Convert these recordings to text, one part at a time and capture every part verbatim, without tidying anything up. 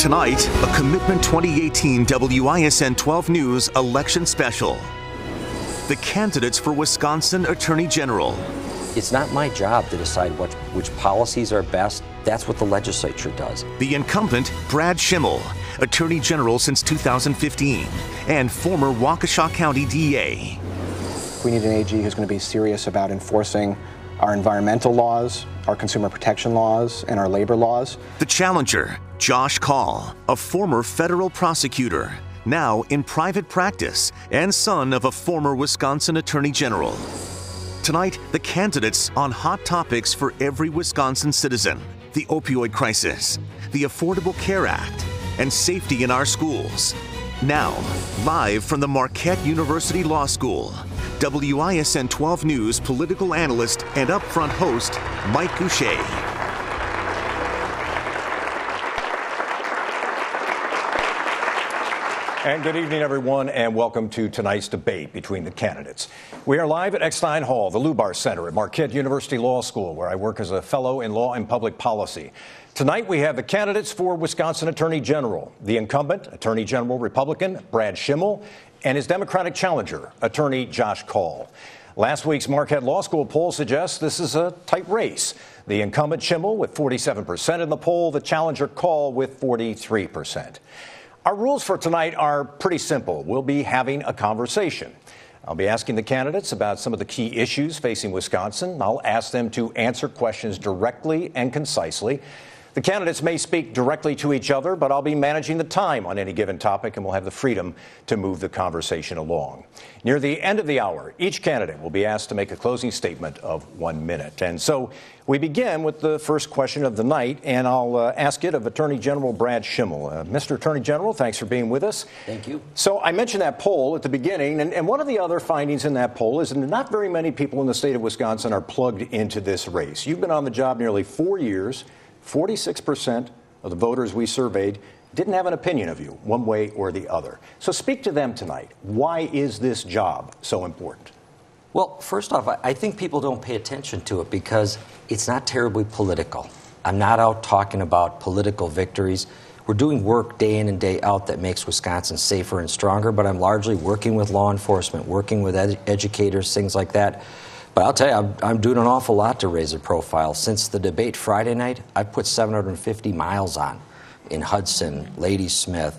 Tonight, a Commitment twenty eighteen W I S N twelve News election special. The candidates for Wisconsin Attorney General. It's not my job to decide what, which policies are best. That's what the legislature does. The incumbent, Brad Schimel, Attorney General since two thousand fifteen, and former Waukesha County D A. We need an A G who's going to be serious about enforcing our environmental laws, our consumer protection laws, and our labor laws. The challenger, Josh Kaul, a former federal prosecutor, now in private practice, and son of a former Wisconsin Attorney General. Tonight, the candidates on hot topics for every Wisconsin citizen: the opioid crisis, the Affordable Care Act, and safety in our schools. Now, live from the Marquette University Law School, W I S N twelve News political analyst and upfront host, Mike Boucher. And good evening, everyone, and welcome to tonight's debate between the candidates. We are live at Eckstein Hall, the Lubar Center at Marquette University Law School, where I work as a fellow in law and public policy. Tonight, we have the candidates for Wisconsin Attorney General, the incumbent Attorney General Republican Brad Schimel, and his Democratic challenger, Attorney Josh Kaul. Last week's Marquette Law School poll suggests this is a tight race. The incumbent Schimel with forty-seven percent in the poll, the challenger Kaul with forty-three percent. Our rules for tonight are pretty simple. We'll be having a conversation. I'll be asking the candidates about some of the key issues facing Wisconsin. I'll ask them to answer questions directly and concisely. The candidates may speak directly to each other, but I'll be managing the time on any given topic, and we'll have the freedom to move the conversation along. Near the end of the hour, each candidate will be asked to make a closing statement of one minute. And so we begin with the first question of the night, and I'll uh, ask it of Attorney General Brad Schimel. Uh, Mister Attorney General, thanks for being with us. Thank you. So I mentioned that poll at the beginning, and, and one of the other findings in that poll is that not very many people in the state of Wisconsin are plugged into this race. You've been on the job nearly four years. forty-six percent of the voters we surveyed didn't have an opinion of you, one way or the other. So speak to them tonight. Why is this job so important? Well, first off, I think people don't pay attention to it because it's not terribly political. I'm not out talking about political victories. We're doing work day in and day out that makes Wisconsin safer and stronger, but I'm largely working with law enforcement, working with ed- educators, things like that. But I'll tell you, I'm, I'm doing an awful lot to raise the profile. Since the debate Friday night, I've put seven hundred fifty miles on in Hudson, Ladysmith,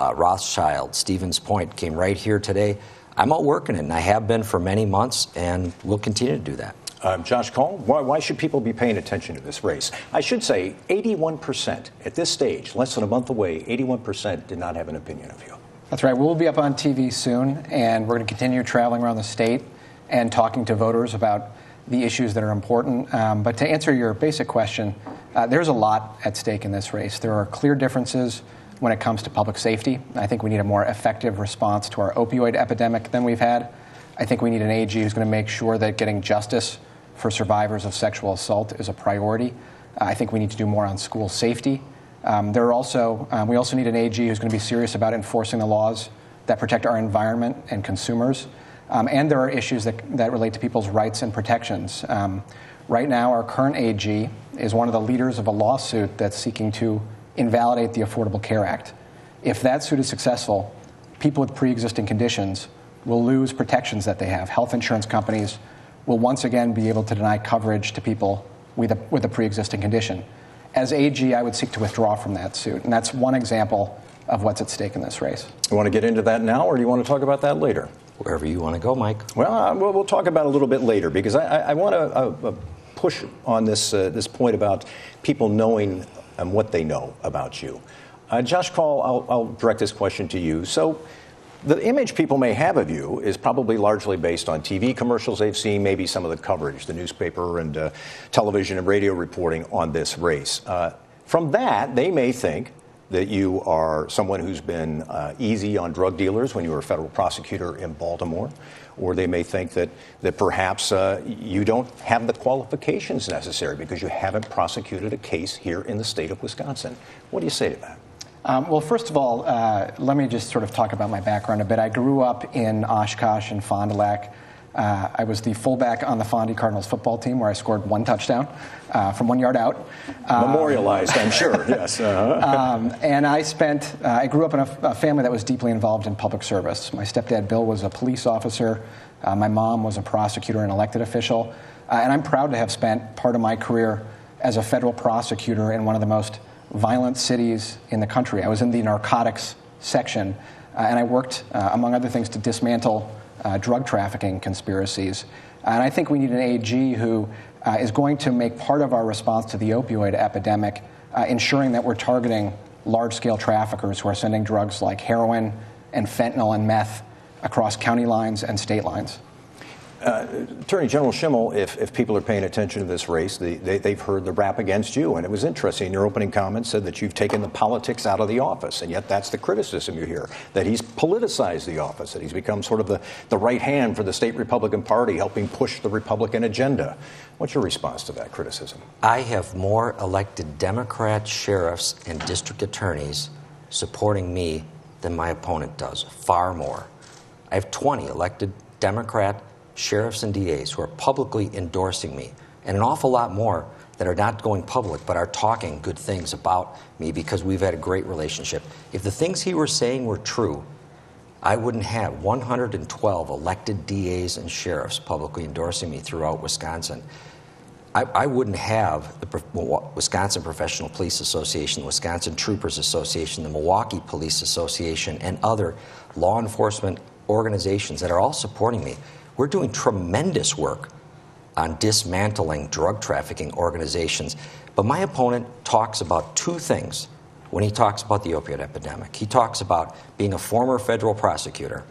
uh, Rothschild, Stevens Point, came right here today. I'm out working it, and I have been for many months, and will continue to do that. Um, Josh Kaul, why, why should people be paying attention to this race? I should say eighty-one percent at this stage, less than a month away, eighty-one percent did not have an opinion of you. That's right. We'll be up on T V soon, and we're going to continue traveling around the state and talking to voters about the issues that are important. Um, but to answer your basic question, uh, there's a lot at stake in this race. There are clear differences when it comes to public safety. I think we need a more effective response to our opioid epidemic than we've had. I think we need an A G who's going to make sure that getting justice for survivors of sexual assault is a priority. Uh, I think we need to do more on school safety. Um, there are also, um, we also need an A G who's going to be serious about enforcing the laws that protect our environment and consumers. Um, and there are issues that, that relate to people's rights and protections. Um, right now, our current A G is one of the leaders of a lawsuit that's seeking to invalidate the Affordable Care Act. If that suit is successful, people with pre-existing conditions will lose protections that they have. Health insurance companies will once again be able to deny coverage to people with a, with a pre-existing condition. As A G, I would seek to withdraw from that suit, and that's one example of what's at stake in this race. You want to get into that now, or do you want to talk about that later? Wherever you want to go, Mike. Well, uh, we'll, we'll talk about it a little bit later, because I, I, I want to uh, uh, push on this uh, this point about people knowing and what they know about you. Uh, Josh Kaul, I'll, I'll direct this question to you. So the image people may have of you is probably largely based on T V commercials they've seen, maybe some of the coverage, the newspaper and uh, television and radio reporting on this race. Uh, from that, they may think that you are someone who's been uh, easy on drug dealers when you were a federal prosecutor in Baltimore, or they may think that, that perhaps uh, you don't have the qualifications necessary because you haven't prosecuted a case here in the state of Wisconsin. What do you say to that? Um, well, first of all, uh, let me just sort of talk about my background a bit. I grew up in Oshkosh and Fond du Lac. Uh, I was the fullback on the Fondy Cardinals football team, where I scored one touchdown uh, from one yard out. Um, Memorialized, I'm sure, yes. Uh-huh. um, and I spent, uh, I grew up in a, a family that was deeply involved in public service. My stepdad, Bill, was a police officer. Uh, my mom was a prosecutor and elected official. Uh, and I'm proud to have spent part of my career as a federal prosecutor in one of the most violent cities in the country. I was in the narcotics section, uh, and I worked, uh, among other things, to dismantle Uh, drug trafficking conspiracies. And I think we need an A G who uh, is going to make part of our response to the opioid epidemic, uh, ensuring that we're targeting large-scale traffickers who are sending drugs like heroin and fentanyl and meth across county lines and state lines. Uh, Attorney General Schimel, if, if people are paying attention to this race, the, they, they've heard the rap against you. And it was interesting, your opening comments said that you've taken the politics out of the office, and yet that's the criticism you hear, that he's politicized the office, that he's become sort of the, the right hand for the state Republican Party, helping push the Republican agenda. What's your response to that criticism? I have more elected Democrat sheriffs and district attorneys supporting me than my opponent does, far more. I have twenty elected Democrat sheriffs and D As who are publicly endorsing me, and an awful lot more that are not going public but are talking good things about me because we've had a great relationship. If the things he was saying were true, I wouldn't have one hundred twelve elected D As and sheriffs publicly endorsing me throughout Wisconsin. I, I wouldn't have the Wisconsin Professional Police Association, the Wisconsin Troopers Association, the Milwaukee Police Association, and other law enforcement organizations that are all supporting me. We're doing tremendous work on dismantling drug trafficking organizations. But my opponent talks about two things when he talks about the opioid epidemic. He talks about being a former federal prosecutor.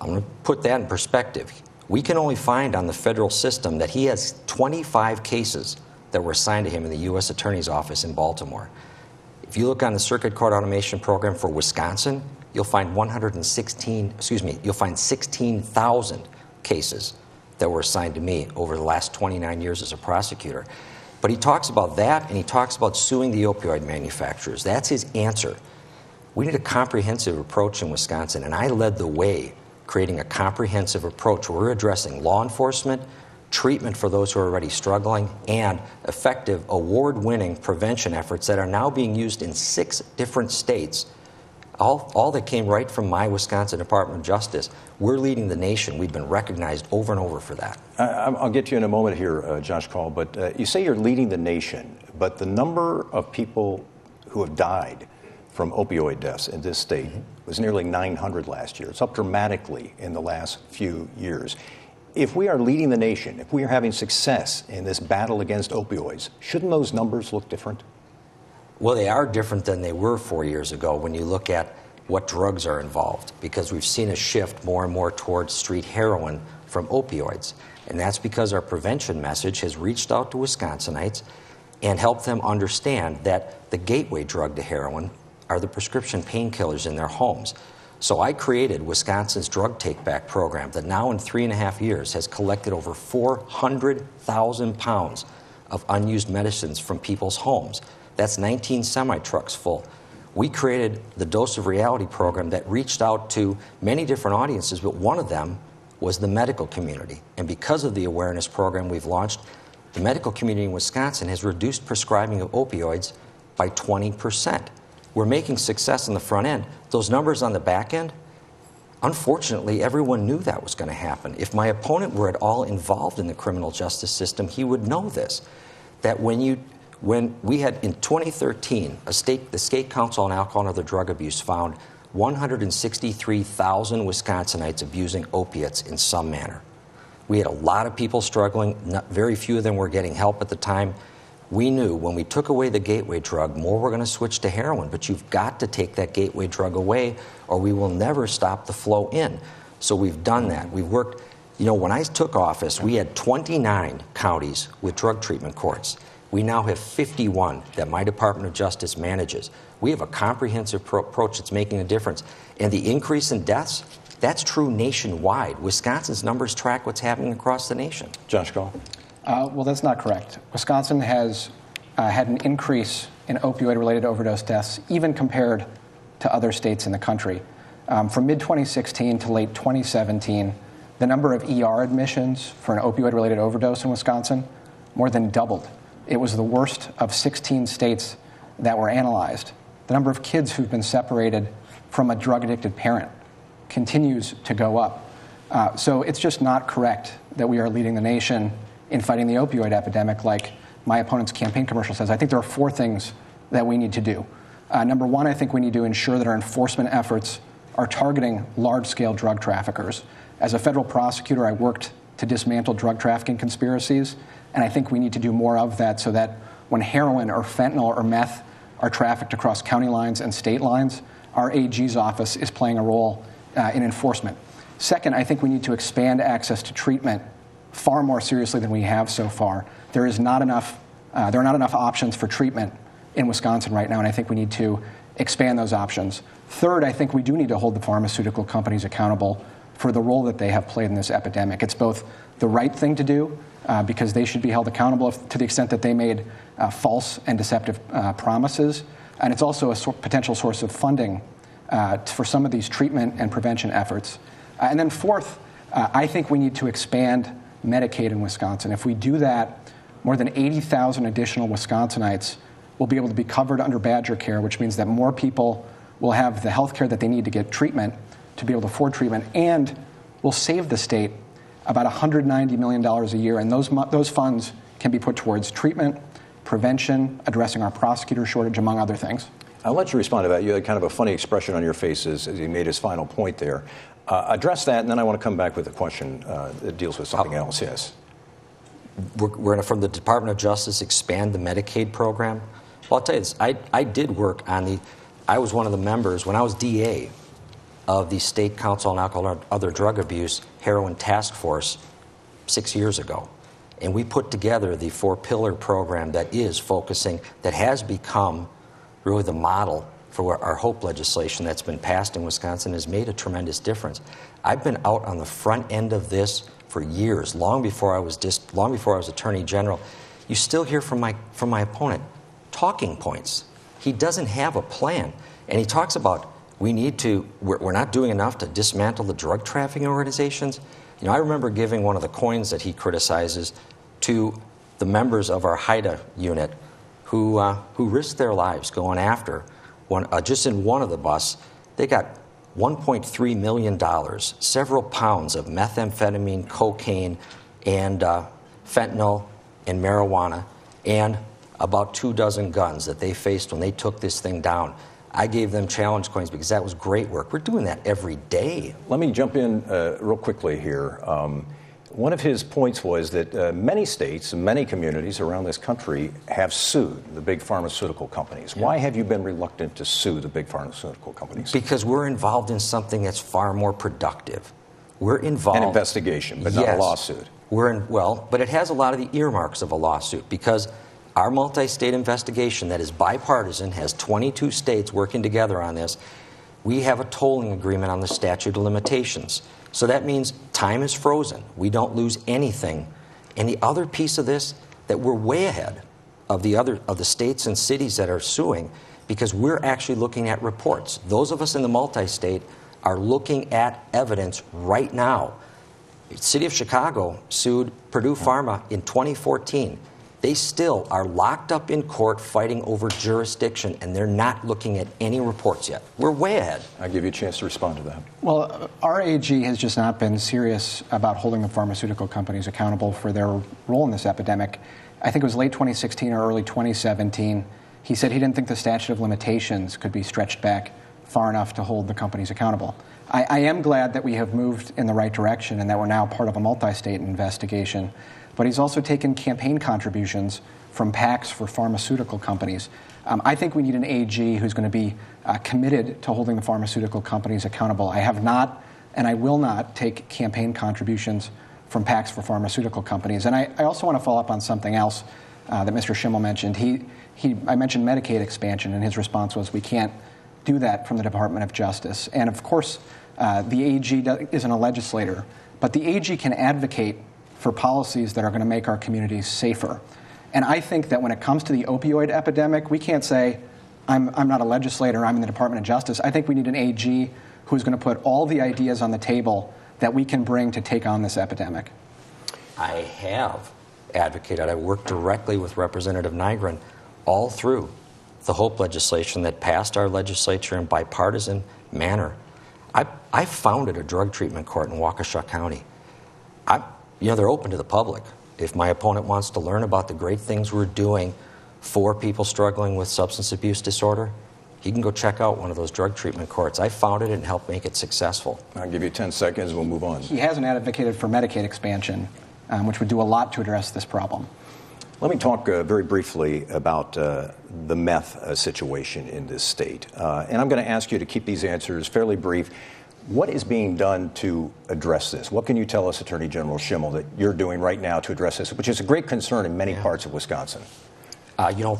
I'm going to put that in perspective. We can only find on the federal system that he has twenty-five cases that were assigned to him in the U S Attorney's Office in Baltimore. If you look on the Circuit Court Automation Program for Wisconsin, you'll find one hundred sixteen, excuse me, you'll find sixteen thousand cases that were assigned to me over the last twenty-nine years as a prosecutor. But he talks about that, and he talks about suing the opioid manufacturers. That's his answer. We need a comprehensive approach in Wisconsin, and I led the way creating a comprehensive approach where we're addressing law enforcement, treatment for those who are already struggling, and effective award-winning prevention efforts that are now being used in six different states. All, all that came right from my Wisconsin Department of Justice. We're leading the nation. We've been recognized over and over for that. I, I'll get to you in a moment here, uh, Josh Kaul, but uh, you say you're leading the nation, but the number of people who have died from opioid deaths in this state mm-hmm. was nearly nine hundred last year. It's up dramatically in the last few years. If we are leading the nation, if we are having success in this battle against opioids, shouldn't those numbers look different? Well, they are different than they were four years ago when you look at what drugs are involved, because we've seen a shift more and more towards street heroin from opioids. And that's because our prevention message has reached out to Wisconsinites and helped them understand that the gateway drug to heroin are the prescription painkillers in their homes. So I created Wisconsin's Drug Take Back program that now in three and a half years has collected over four hundred thousand pounds of unused medicines from people's homes. That's nineteen semi-trucks full. We created the Dose of Reality program that reached out to many different audiences, but one of them was the medical community. And because of the awareness program we've launched, the medical community in Wisconsin has reduced prescribing of opioids by twenty percent. We're making success on the front end. Those numbers on the back end, unfortunately, everyone knew that was going to happen. If my opponent were at all involved in the criminal justice system, he would know this, that when you When we had, in twenty thirteen, a state, the State Council on Alcohol and Other Drug Abuse found one hundred sixty-three thousand Wisconsinites abusing opiates in some manner. We had a lot of people struggling. Not, very few of them were getting help at the time. We knew when we took away the gateway drug, more were going to switch to heroin. But you've got to take that gateway drug away, or we will never stop the flow in. So we've done that. We've worked. You know, when I took office, we had twenty-nine counties with drug treatment courts. We now have fifty-one that my Department of Justice manages. We have a comprehensive pro- approach that's making a difference. And the increase in deaths, that's true nationwide. Wisconsin's numbers track what's happening across the nation. Josh Kaul. Uh, well, that's not correct. Wisconsin has uh, had an increase in opioid-related overdose deaths, even compared to other states in the country. Um, from mid twenty sixteen to late twenty seventeen, The number of E R admissions for an opioid-related overdose in Wisconsin more than doubled. It was the worst of sixteen states that were analyzed. The number of kids who've been separated from a drug-addicted parent continues to go up. Uh, so it's just not correct that we are leading the nation in fighting the opioid epidemic, like my opponent's campaign commercial says. I think there are four things that we need to do. Uh, number one, I think we need to ensure that our enforcement efforts are targeting large-scale drug traffickers. As a federal prosecutor, I worked to dismantle drug trafficking conspiracies, and I think we need to do more of that so that when heroin or fentanyl or meth are trafficked across county lines and state lines, our A G's office is playing a role uh, in enforcement. Second, I think we need to expand access to treatment far more seriously than we have so far. There is not enough, uh, there are not enough options for treatment in Wisconsin right now, and I think we need to expand those options. Third, I think we do need to hold the pharmaceutical companies accountable for the role that they have played in this epidemic. It's both the right thing to do, uh, because they should be held accountable if, to the extent that they made uh, false and deceptive uh, promises, and it's also a so- potential source of funding uh, for some of these treatment and prevention efforts. Uh, and then fourth, uh, I think we need to expand Medicaid in Wisconsin. If we do that, more than eighty thousand additional Wisconsinites will be able to be covered under Badger Care, which means that more people will have the health care that they need to get treatment, to be able to afford treatment, and will save the state about one hundred ninety million dollars a year. And those, those funds can be put towards treatment, prevention, addressing our prosecutor shortage, among other things. I'll let you respond to that. You had kind of a funny expression on your face as, as he made his final point there. Uh, address that, and then I want to come back with a question uh, that deals with something I'll, else, yes. We're, we're going to, from the Department of Justice, expand the Medicaid program. Well, I'll tell you this. I, I did work on the, I was one of the members, when I was D A of the State Council on Alcohol and Other Drug Abuse Heroin Task Force six years ago. And we put together the four-pillar program that is focusing, that has become really the model for our HOPE legislation that's been passed in Wisconsin, has made a tremendous difference. I've been out on the front end of this for years, long before I was just, long before I was Attorney General. You still hear from my from my opponent talking points. He doesn't have a plan, and he talks about we need to. We're, we're not doing enough to dismantle the drug trafficking organizations. You know, I remember giving one of the coins that he criticizes to the members of our HIDA unit, who uh, who risked their lives going after. One, uh, just in one of the bus, they got one point three million dollars, several pounds of methamphetamine, cocaine, and uh, fentanyl and marijuana, and about two dozen guns that they faced when they took this thing down. I gave them challenge coins because that was great work. We're doing that every day. Let me jump in uh, real quickly here. Um, One of his points was that uh, many states, many communities around this country have sued the big pharmaceutical companies. Yeah. Why have you been reluctant to sue the big pharmaceutical companies? Because we're involved in something that's far more productive. We're involved... An investigation, but yes, not a lawsuit. We're in, well, but it has a lot of the earmarks of a lawsuit because our multi-state investigation that is bipartisan has twenty-two states working together on this. We have a tolling agreement on the statute of limitations. So that means time is frozen. We don't lose anything. And the other piece of this, that we're way ahead of the other of the states and cities that are suing, because we're actually looking at reports. Those of us in the multi-state are looking at evidence right now. The city of Chicago sued Purdue Pharma in twenty fourteen. They still are locked up in court fighting over jurisdiction, and they're not looking at any reports yet. We're way ahead. I'll give you a chance to respond to that. Well, our A G has just not been serious about holding the pharmaceutical companies accountable for their role in this epidemic. I think it was late twenty sixteen or early twenty seventeen. He said he didn't think the statute of limitations could be stretched back far enough to hold the companies accountable. I, I am glad that we have moved in the right direction and that we're now part of a multi-state investigation. But he's also taken campaign contributions from PACs for pharmaceutical companies. Um, I think we need an A G who's going to be uh, committed to holding the pharmaceutical companies accountable. I have not, and I will not, take campaign contributions from PACs for pharmaceutical companies. And I, I also want to follow up on something else uh, that Mister Schimel mentioned. He, he, I mentioned Medicaid expansion, and his response was, we can't do that from the Department of Justice. And of course, uh, the A G isn't a legislator, but the A G can advocate for policies that are going to make our communities safer. And I think that when it comes to the opioid epidemic, we can't say, I'm, I'm not a legislator, I'm in the Department of Justice. I think we need an A G who's going to put all the ideas on the table that we can bring to take on this epidemic? I have advocated. I worked directly with Representative Nygren all through the HOPE legislation that passed our legislature in bipartisan manner. I, I founded a drug treatment court in Waukesha County. I, you know, they're open to the public. If my opponent wants to learn about the great things we're doing for people struggling with substance abuse disorder, he can go check out one of those drug treatment courts. I founded it and helped make it successful. I'll give you ten seconds, we'll move on. He hasn't advocated for Medicaid expansion, um, which would do a lot to address this problem. Let me talk uh, very briefly about uh, the meth uh, situation in this state. Uh, and I'm going to ask you to keep these answers fairly brief. What is being done to address this? What can you tell us, Attorney General Schimel, that you're doing right now to address this, which is a great concern in many yeah. parts of Wisconsin? Uh, you know,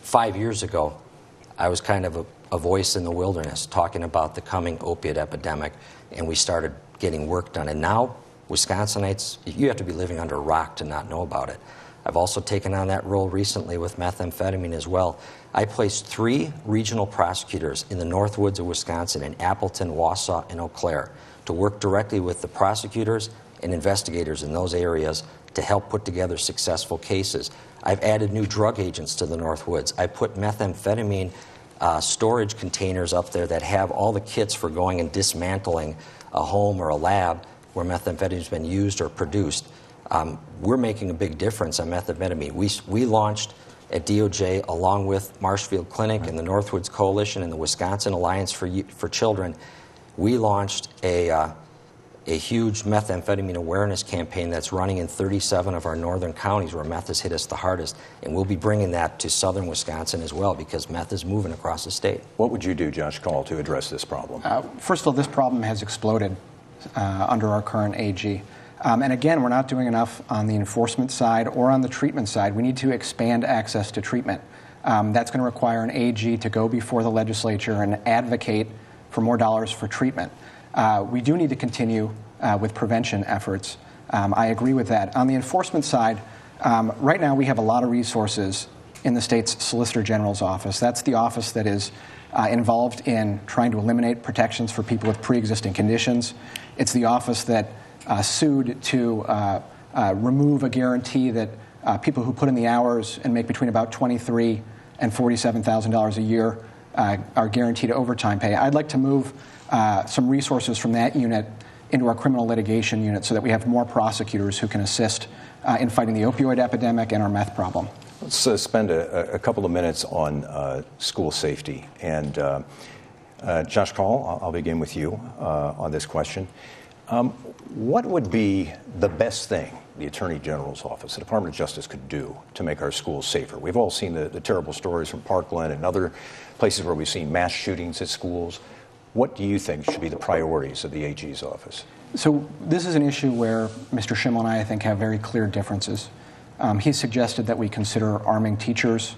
five years ago, I was kind of a, a voice in the wilderness talking about the coming opiate epidemic, and we started getting work done. And now, Wisconsinites, you have to be living under a rock to not know about it. I've also taken on that role recently with methamphetamine as well. I placed three regional prosecutors in the Northwoods of Wisconsin in Appleton, Wausau, and Eau Claire to work directly with the prosecutors and investigators in those areas to help put together successful cases. I've added new drug agents to the Northwoods. I put methamphetamine uh, storage containers up there that have all the kits for going and dismantling a home or a lab where methamphetamine's been used or produced. Um, we're making a big difference on methamphetamine. We, we launched at D O J, along with Marshfield Clinic and the Northwoods Coalition and the Wisconsin Alliance for, for Children, we launched a, uh, a huge methamphetamine awareness campaign that's running in thirty-seven of our northern counties where meth has hit us the hardest. And we'll be bringing that to southern Wisconsin as well, because meth is moving across the state. What would you do, Josh Kaul, to address this problem? Uh, first of all, this problem has exploded uh, under our current A G. Um, and again, we're not doing enough on the enforcement side or on the treatment side. We need to expand access to treatment. Um, that's going to require an A G to go before the legislature and advocate for more dollars for treatment. Uh, we do need to continue uh, with prevention efforts. Um, I agree with that. On the enforcement side, um, right now we have a lot of resources in the state's Solicitor General's office. That's the office that is uh, involved in trying to eliminate protections for people with pre-existing conditions. It's the office that Uh, sued to uh, uh, remove a guarantee that uh, people who put in the hours and make between about twenty-three thousand dollars and forty-seven thousand dollars a year uh, are guaranteed overtime pay. I'd like to move uh, some resources from that unit into our criminal litigation unit so that we have more prosecutors who can assist uh, in fighting the opioid epidemic and our meth problem. Let's uh, spend a, a couple of minutes on uh, school safety. And uh, uh, Josh Kaul, I'll, I'll begin with you uh, on this question. Um, what would be the best thing the Attorney General's Office, the Department of Justice, could do to make our schools safer? We've all seen the, the terrible stories from Parkland and other places where we've seen mass shootings at schools. What do you think should be the priorities of the A G's office? So this is an issue where Mister Schimel and I, I think, have very clear differences. Um, he suggested that we consider arming teachers.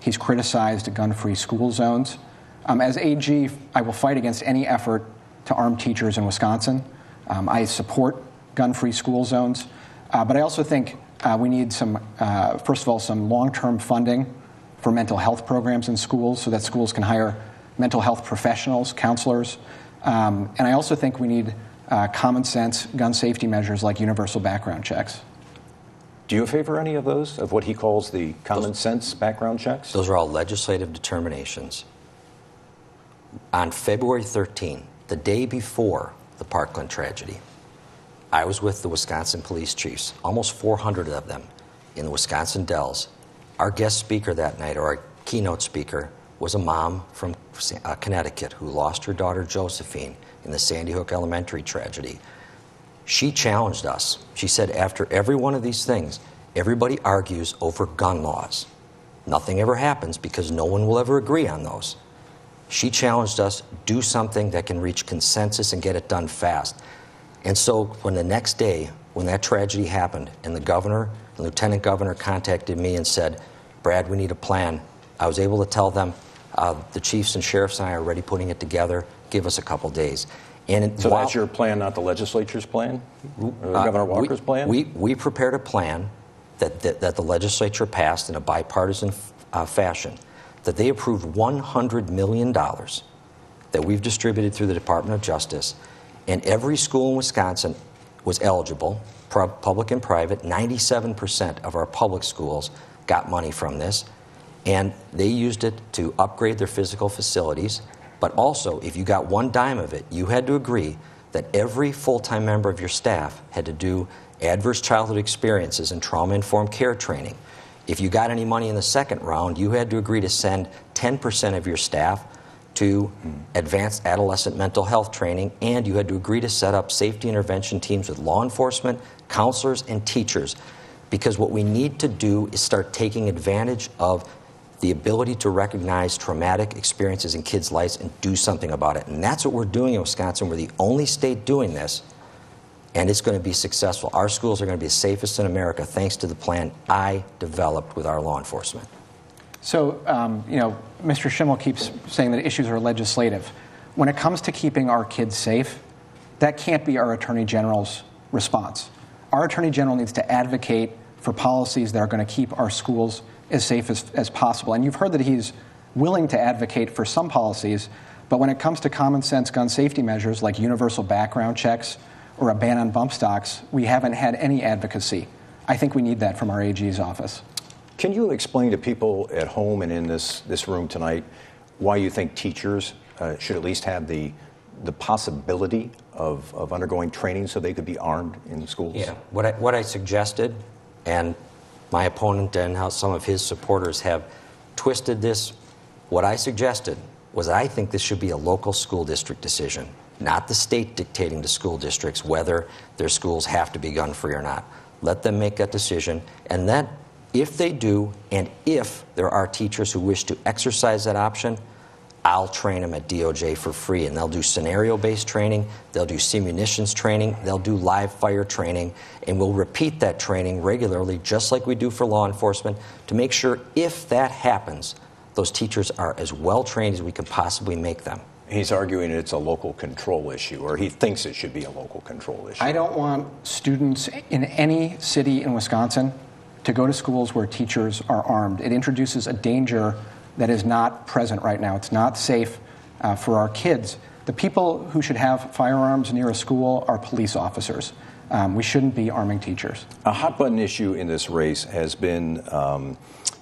He's criticized gun-free school zones. Um, as A G, I will fight against any effort to arm teachers in Wisconsin. Um, I support gun-free school zones, uh, but I also think uh, we need some, uh, first of all, some long-term funding for mental health programs in schools so that schools can hire mental health professionals, counselors. Um, and I also think we need uh, common sense gun safety measures like universal background checks. Do you favor any of those, of what he calls the common those, sense background checks? Those are all legislative determinations. On February thirteenth, the day before the Parkland tragedy, I was with the Wisconsin police chiefs, almost four hundred of them, in the Wisconsin Dells. Our guest speaker that night, or our keynote speaker, was a mom from uh, Connecticut who lost her daughter Josephine in the Sandy Hook Elementary tragedy. She challenged us. She said, after every one of these things, everybody argues over gun laws. Nothing ever happens because no one will ever agree on those. She challenged us, do something that can reach consensus and get it done fast. And so when the next day, when that tragedy happened, and the governor and lieutenant governor contacted me and said, Brad, we need a plan, I was able to tell them, uh, the chiefs and sheriffs and I are already putting it together, give us a couple days. And so while, that's your plan, not the legislature's plan? Or uh, Governor Walker's we, plan? We, we prepared a plan that, that, that the legislature passed in a bipartisan uh, fashion, that they approved one hundred million dollars that we've distributed through the Department of Justice, and every school in Wisconsin was eligible, public and private. ninety-seven percent of our public schools got money from this, and they used it to upgrade their physical facilities. But also, if you got one dime of it, you had to agree that every full-time member of your staff had to do adverse childhood experiences and trauma-informed care training. If you got any money in the second round, you had to agree to send ten percent of your staff to advanced adolescent mental health training, and you had to agree to set up safety intervention teams with law enforcement, counselors, and teachers. Because what we need to do is start taking advantage of the ability to recognize traumatic experiences in kids' lives and do something about it. And that's what we're doing in Wisconsin. We're the only state doing this, and it's going to be successful. Our schools are going to be the safest in America thanks to the plan I developed with our law enforcement. So, um, you know, Mister Schimel keeps saying that issues are legislative. When it comes to keeping our kids safe, that can't be our Attorney General's response. Our Attorney General needs to advocate for policies that are going to keep our schools as safe as, as possible. And you've heard that he's willing to advocate for some policies, but when it comes to common sense gun safety measures like universal background checks or a ban on bump stocks, we haven't had any advocacy. I think we need that from our A G's office. Can you explain to people at home and in this, this room tonight why you think teachers uh, should at least have the the possibility of, of undergoing training so they could be armed in schools? Yeah, what I, what I suggested, and my opponent and how some of his supporters have twisted this, what I suggested was I think this should be a local school district decision, not the state dictating to school districts whether their schools have to be gun-free or not. Let them make that decision, and then if they do, and if there are teachers who wish to exercise that option, I'll train them at D O J for free, and they'll do scenario-based training, they'll do simunitions training, they'll do live fire training, and we'll repeat that training regularly, just like we do for law enforcement, to make sure if that happens, those teachers are as well-trained as we can possibly make them. He's arguing it's a local control issue, or he thinks it should be a local control issue. I don't want students in any city in Wisconsin to go to schools where teachers are armed. It introduces a danger that is not present right now. It's not safe uh, for our kids. The people who should have firearms near a school are police officers. Um, we shouldn't be arming teachers. A hot button issue in this race has been um,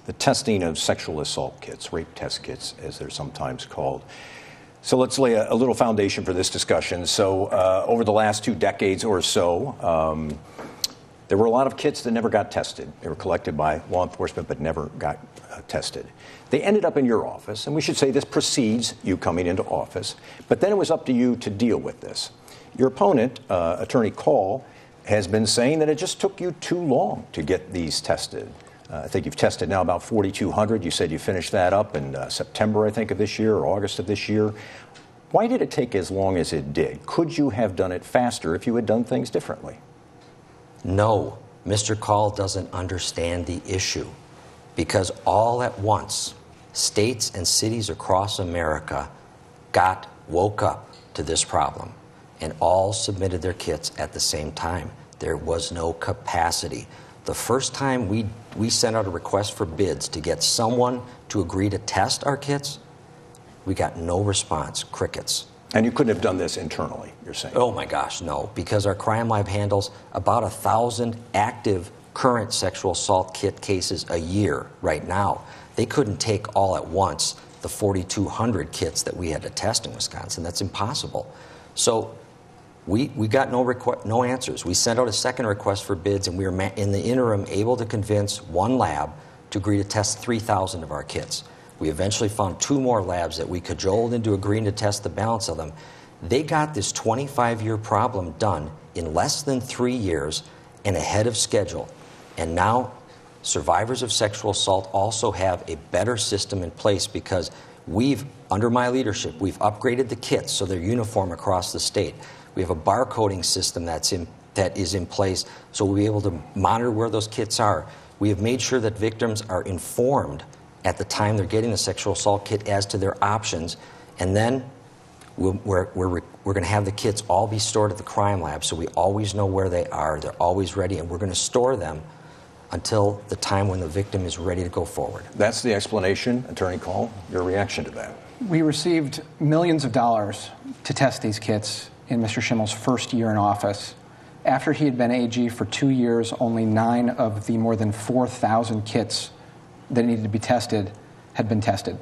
the testing of sexual assault kits, rape test kits, as they're sometimes called. So let's lay a, a little foundation for this discussion. So uh, over the last two decades or so, um, there were a lot of kits that never got tested. They were collected by law enforcement but never got uh, tested. They ended up in your office, and we should say this precedes you coming into office, but then it was up to you to deal with this. Your opponent, uh, Attorney Kaul, has been saying that it just took you too long to get these tested. Uh, I think you've tested now about forty-two hundred. You said you finished that up in uh, September, I think, of this year, or August of this year. Why did it take as long as it did? Could you have done it faster if you had done things differently? No, Mister Kaul doesn't understand the issue, because all at once, states and cities across America got woke up to this problem and all submitted their kits at the same time. There was no capacity. The first time we, we sent out a request for bids to get someone to agree to test our kits, we got no response, crickets. And you couldn't have done this internally, you're saying? Oh my gosh, no, because our crime lab handles about a thousand active current sexual assault kit cases a year right now. They couldn't take all at once the forty-two hundred kits that we had to test in Wisconsin. That's impossible. So we, we got no, requ no answers. We sent out a second request for bids, and we were in the interim able to convince one lab to agree to test three thousand of our kits. We eventually found two more labs that we cajoled into agreeing to test the balance of them. They got this twenty-five year problem done in less than three years and ahead of schedule. And now survivors of sexual assault also have a better system in place, because we've, under my leadership, we've upgraded the kits so they're uniform across the state. We have a barcoding system that's in, that is in place, so we'll be able to monitor where those kits are. We have made sure that victims are informed at the time they're getting the sexual assault kit as to their options, and then we'll, we're, we're, we're gonna have the kits all be stored at the crime lab, so we always know where they are, they're always ready, and we're gonna store them until the time when the victim is ready to go forward. That's the explanation. Attorney Kaul, your reaction to that? We received millions of dollars to test these kits, in Mister Schimel's first year in office. After he had been A G for two years, only nine of the more than four thousand kits that needed to be tested had been tested.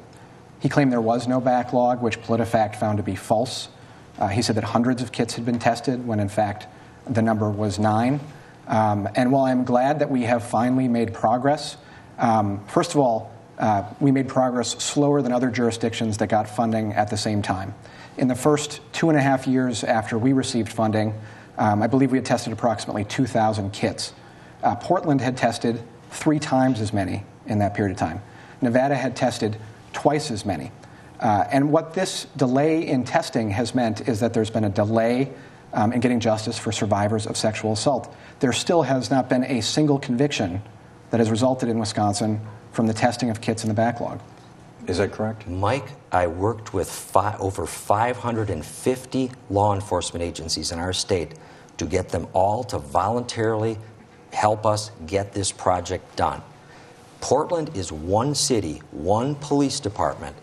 He claimed there was no backlog, which PolitiFact found to be false. Uh, he said that hundreds of kits had been tested, when in fact the number was nine. Um, and while I'm glad that we have finally made progress, um, first of all, uh, we made progress slower than other jurisdictions that got funding at the same time. In the first two and a half years after we received funding, um, I believe we had tested approximately two thousand kits. Uh, Portland had tested three times as many in that period of time. Nevada had tested twice as many. Uh, and what this delay in testing has meant is that there's been a delay um, in getting justice for survivors of sexual assault. There still has not been a single conviction that has resulted in Wisconsin from the testing of kits in the backlog. Is that correct? Mike, I worked with fi- over five hundred fifty law enforcement agencies in our state to get them all to voluntarily help us get this project done. Portland is one city, one police department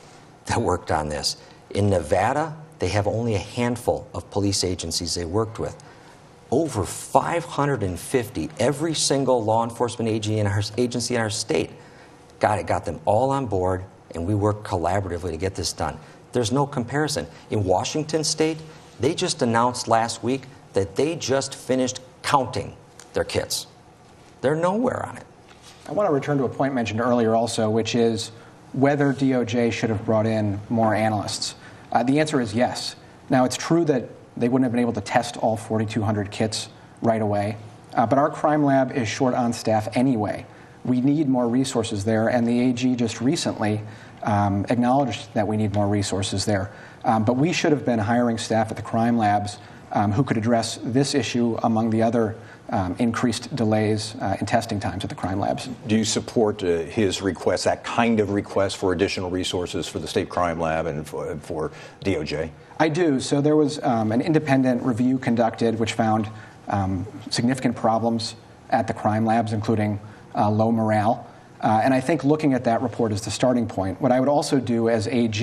that worked on this. In Nevada, they have only a handful of police agencies they worked with. Over five hundred fifty, every single law enforcement agency in our, agency in our state got it, got them all on board, and we worked collaboratively to get this done. There's no comparison. In Washington State, they just announced last week that they just finished counting their kits. They're nowhere on it. I want to return to a point mentioned earlier also, which is whether D O J should have brought in more analysts. Uh, the answer is yes. Now, it's true that they wouldn't have been able to test all four thousand two hundred kits right away, uh, but our crime lab is short on staff anyway. We need more resources there, and the A G just recently um, acknowledged that we need more resources there. Um, but we should have been hiring staff at the crime labs um, who could address this issue among the other um, increased delays uh, in testing times at the crime labs. Do you support uh, his request, that kind of request for additional resources for the state crime lab and for, for D O J? I do. So there was um, an independent review conducted which found um, significant problems at the crime labs, including Uh, low morale. Uh, and I think looking at that report is the starting point. What I would also do as A G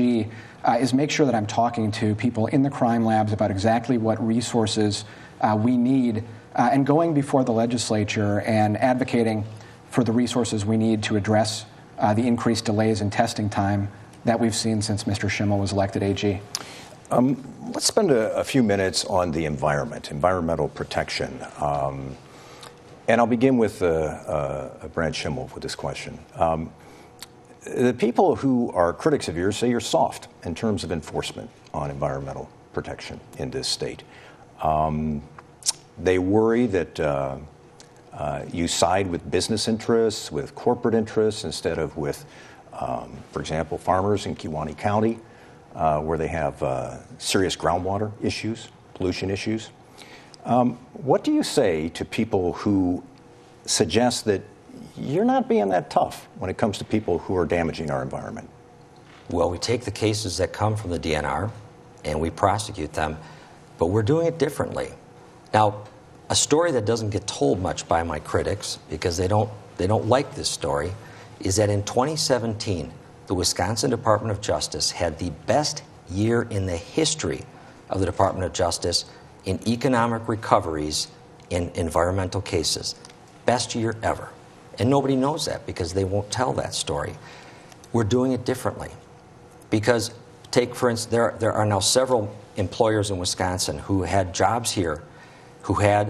uh, is make sure that I'm talking to people in the crime labs about exactly what resources uh, we need uh, and going before the legislature and advocating for the resources we need to address uh, the increased delays in testing time that we've seen since Mister Schimel was elected A G. Um, let's spend a, a few minutes on the environment, environmental protection. Um, And I'll begin with uh, uh, Brad Schimel with this question. Um, the people who are critics of yours say you're soft in terms of enforcement on environmental protection in this state. Um, they worry that uh, uh, you side with business interests, with corporate interests, instead of with, um, for example, farmers in Kewanee County, uh, where they have uh, serious groundwater issues, pollution issues. Um, what do you say to people who suggest that you're not being that tough when it comes to people who are damaging our environment? Well, we take the cases that come from the D N R and we prosecute them, but we're doing it differently. Now, a story that doesn't get told much by my critics, because they don't, they don't like this story, is that in twenty seventeen, the Wisconsin Department of Justice had the best year in the history of the Department of Justice in economic recoveries in environmental cases. Best year ever. And nobody knows that because they won't tell that story. We're doing it differently. Because take, for instance, there, there are now several employers in Wisconsin who had jobs here who had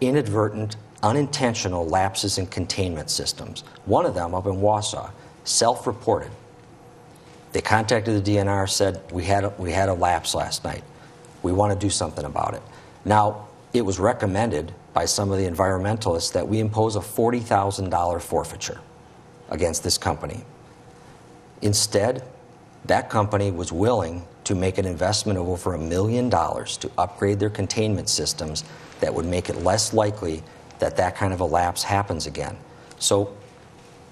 inadvertent, unintentional lapses in containment systems. One of them up in Wausau, self-reported. They contacted the D N R, said, we had a, we had a lapse last night. We want to do something about it. Now, it was recommended by some of the environmentalists that we impose a forty thousand dollars forfeiture against this company. Instead, that company was willing to make an investment of over a million dollars to upgrade their containment systems that would make it less likely that that kind of a lapse happens again. So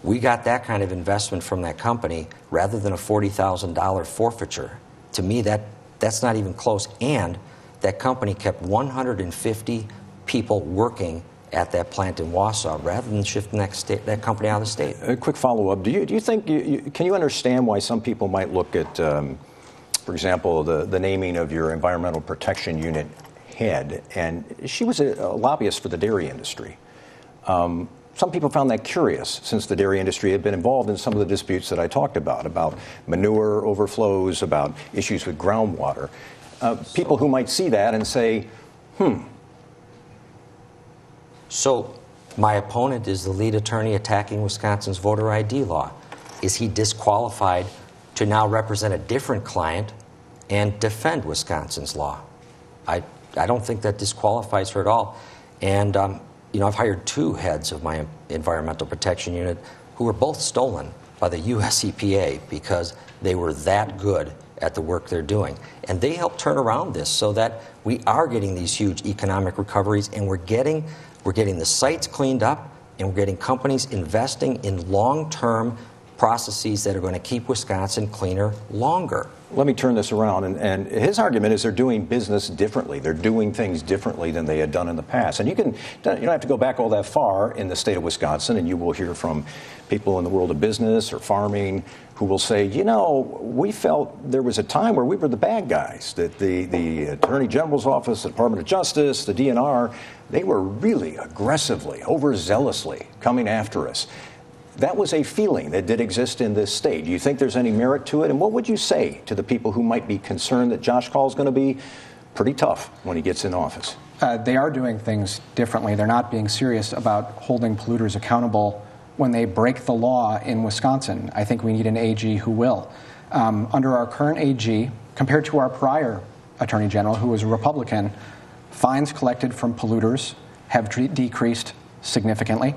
we got that kind of investment from that company rather than a forty thousand dollars forfeiture. To me, that that's not even close, and that company kept one hundred fifty people working at that plant in Wausau rather than shifting that, state, that company out of the state. A quick follow-up. Do you, do you think, you, you, can you understand why some people might look at, um, for example, the, the naming of your environmental protection unit head, and she was a, a lobbyist for the dairy industry. Um, some people found that curious, since the dairy industry had been involved in some of the disputes that I talked about, about manure overflows, about issues with groundwater. Uh, people who might see that and say, hmm. So my opponent is the lead attorney attacking Wisconsin's voter I D law. Is he disqualified to now represent a different client and defend Wisconsin's law? I, I don't think that disqualifies her at all. And, um, you know, I've hired two heads of my environmental protection unit who were both stolen by the U S E P A because they were that good at the work they're doing. And they helped turn around this so that we are getting these huge economic recoveries, and we're getting, we're getting the sites cleaned up, and we're getting companies investing in long-term processes that are going to keep Wisconsin cleaner longer. Let me turn this around, and, and his argument is they're doing business differently. They're doing things differently than they had done in the past. And you can, you don't have to go back all that far in the state of Wisconsin, and you will hear from people in the world of business or farming who will say, you know, we felt there was a time where we were the bad guys, that the, the Attorney General's Office, the Department of Justice, the D N R, they were really aggressively, overzealously coming after us. That was a feeling that did exist in this state. Do you think there's any merit to it? And what would you say to the people who might be concerned that Josh Kaul is going to be pretty tough when he gets in office? Uh, they are doing things differently. They're not being serious about holding polluters accountable when they break the law in Wisconsin. I think we need an A G who will. Um, under our current A G, compared to our prior Attorney General, who was a Republican, fines collected from polluters have d- decreased significantly.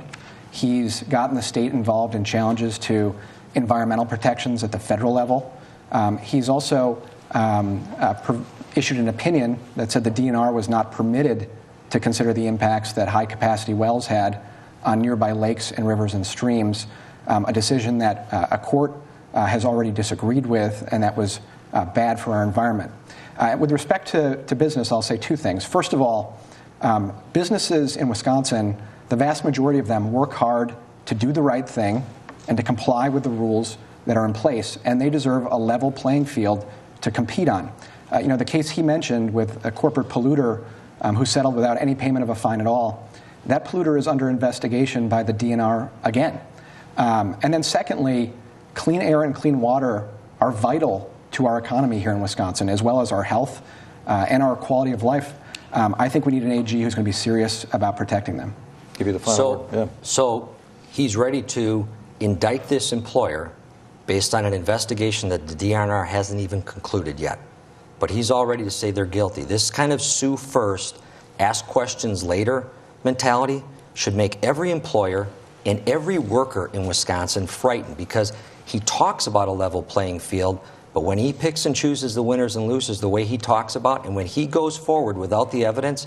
He's gotten the state involved in challenges to environmental protections at the federal level. Um, he's also um, uh, per- issued an opinion that said the D N R was not permitted to consider the impacts that high-capacity wells had on nearby lakes and rivers and streams, um, a decision that uh, a court uh, has already disagreed with, and that was uh, bad for our environment. Uh, with respect to, to business, I'll say two things. First of all, um, businesses in Wisconsin, the vast majority of them work hard to do the right thing and to comply with the rules that are in place, and they deserve a level playing field to compete on. Uh, you know, the case he mentioned with a corporate polluter um, who settled without any payment of a fine at all, that polluter is under investigation by the D N R again. Um, and then secondly, clean air and clean water are vital to our economy here in Wisconsin, as well as our health uh, and our quality of life. Um, I think we need an A G who's going to be serious about protecting them. Give you the final word. Yeah. So he's ready to indict this employer based on an investigation that the D N R hasn't even concluded yet. But he's all ready to say they're guilty. This kind of sue first, ask questions later mentality should make every employer and every worker in Wisconsin frightened, because he talks about a level playing field, but when he picks and chooses the winners and losers the way he talks about, and when he goes forward without the evidence,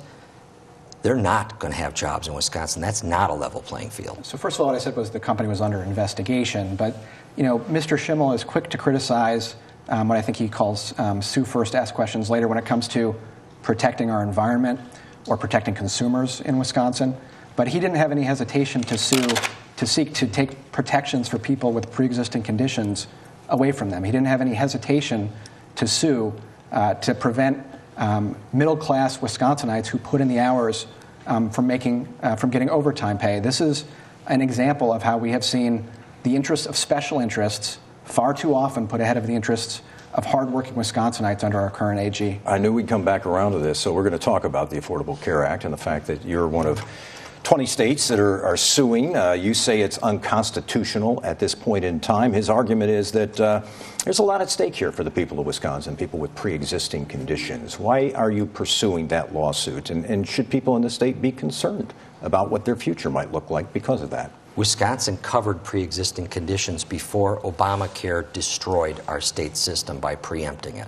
they're not going to have jobs in Wisconsin. That's not a level playing field. So first of all, what I said was the company was under investigation. But, you know, Mister Schimel is quick to criticize um, what I think he calls um, sue first, ask questions later when it comes to protecting our environment or protecting consumers in Wisconsin. But he didn't have any hesitation to sue, to seek to take protections for people with pre-existing conditions away from them. He didn't have any hesitation to sue uh, to prevent Um, middle-class Wisconsinites who put in the hours um, from making uh, from getting overtime pay. This is an example of how we have seen the interests of special interests far too often put ahead of the interests of hard-working Wisconsinites under our current A G. I knew we'd come back around to this, so we're going to talk about the Affordable Care Act and the fact that you're one of twenty states that are, are suing. Uh, you say it's unconstitutional at this point in time. His argument is that uh, there's a lot at stake here for the people of Wisconsin, people with pre-existing conditions. Why are you pursuing that lawsuit? And, and should people in the state be concerned about what their future might look like because of that? Wisconsin covered pre-existing conditions before Obamacare destroyed our state system by preempting it.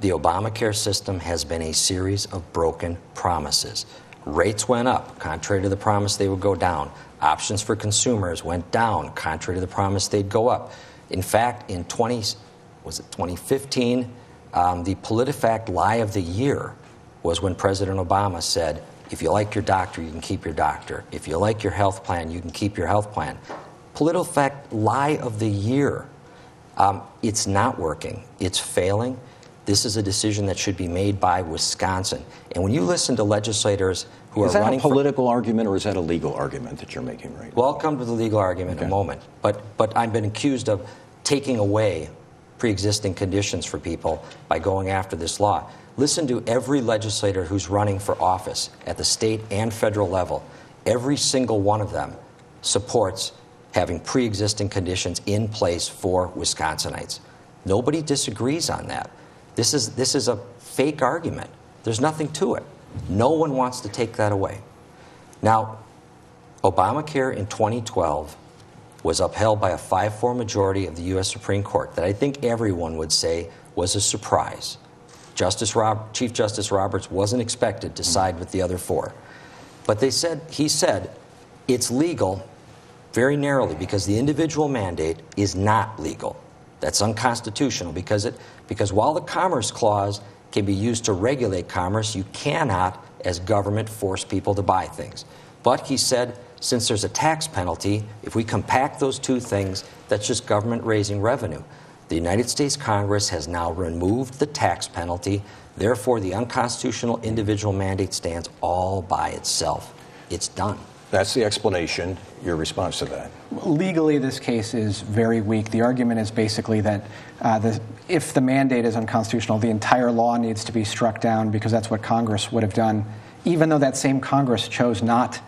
The Obamacare system has been a series of broken promises. Rates went up, contrary to the promise they would go down. Options for consumers went down, contrary to the promise they'd go up. In fact, in twenty, was it twenty fifteen, um, the PolitiFact lie of the year was when President Obama said, if you like your doctor, you can keep your doctor. If you like your health plan, you can keep your health plan. PolitiFact lie of the year. Um, it's not working. It's failing. This is a decision that should be made by Wisconsin. And when you listen to legislators who are running... Is that a political argument, or is that a legal argument that you're making right now? Well, I'll come to the legal argument in a moment. But, but I've been accused of taking away pre-existing conditions for people by going after this law. Listen to every legislator who's running for office at the state and federal level. Every single one of them supports having pre-existing conditions in place for Wisconsinites. Nobody disagrees on that. This is, this is a fake argument. There's nothing to it. No one wants to take that away. Now, Obamacare in twenty twelve was upheld by a five four majority of the U S Supreme Court that I think everyone would say was a surprise. Justice Rob, Chief Justice Roberts wasn't expected to side with the other four. But they said, he said, it's legal very narrowly because the individual mandate is not legal. That's unconstitutional because, it, because while the Commerce Clause can be used to regulate commerce, you cannot, as government, force people to buy things. But he said, since there's a tax penalty, if we compact those two things, that's just government raising revenue. The United States Congress has now removed the tax penalty. Therefore, the unconstitutional individual mandate stands all by itself. It's done. That's the explanation. Your response to that? Legally, this case is very weak. The argument is basically that uh, the, if the mandate is unconstitutional, the entire law needs to be struck down because that's what Congress would have done, even though that same Congress chose not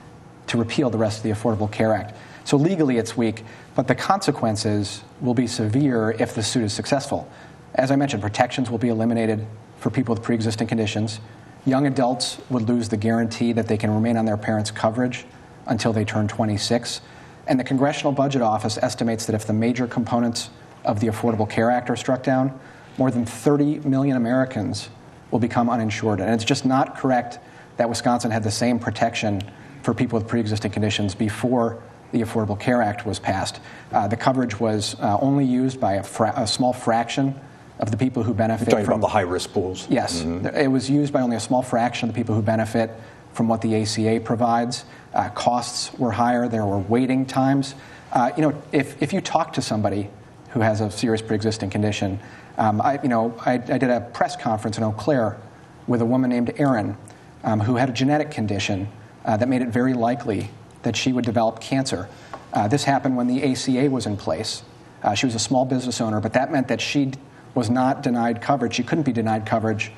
to repeal the rest of the Affordable Care Act. So legally, it's weak, but the consequences will be severe if the suit is successful. As I mentioned, protections will be eliminated for people with pre-existing conditions. Young adults would lose the guarantee that they can remain on their parents' coverage until they turn twenty-six. And the Congressional Budget Office estimates that if the major components of the Affordable Care Act are struck down, more than thirty million Americans will become uninsured. And it's just not correct that Wisconsin had the same protection for people with pre-existing conditions before the Affordable Care Act was passed. Uh, the coverage was uh, only used by a, fra a small fraction of the people who benefit. You're talking from, about the high-risk pools? Yes. Mm-hmm. It was used by only a small fraction of the people who benefit from what the A C A provides. Uh, costs were higher. There were waiting times. Uh, you know, if, if you talk to somebody who has a serious pre-existing condition, um, I, you know, I, I did a press conference in Eau Claire with a woman named Erin um, who had a genetic condition uh, that made it very likely that she would develop cancer. Uh, this happened when the A C A was in place. Uh, she was a small business owner, but that meant that she was not denied coverage. She couldn't be denied coverage